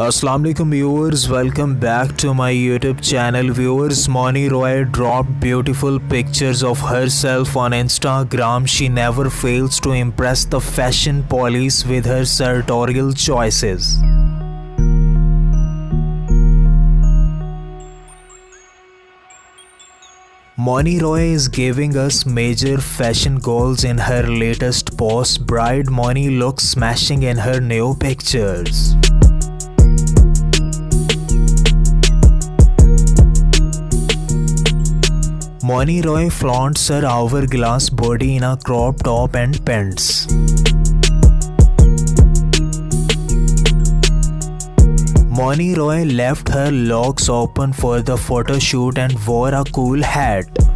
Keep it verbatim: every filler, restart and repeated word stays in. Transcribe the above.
अस्सलाम वालेकुम viewers, welcome back to my YouTube channel. Viewers, Mouni Roy drop beautiful pictures of herself on Instagram. She never fails to impress the fashion police with her sartorial choices. Mouni Roy is giving us major fashion goals in her latest post. Bride Mouni looks smashing in her new pictures. Mouni Roy flaunts her hourglass body in a crop top and pants. Mouni Roy left her locks open for the photo shoot and wore a cool hat.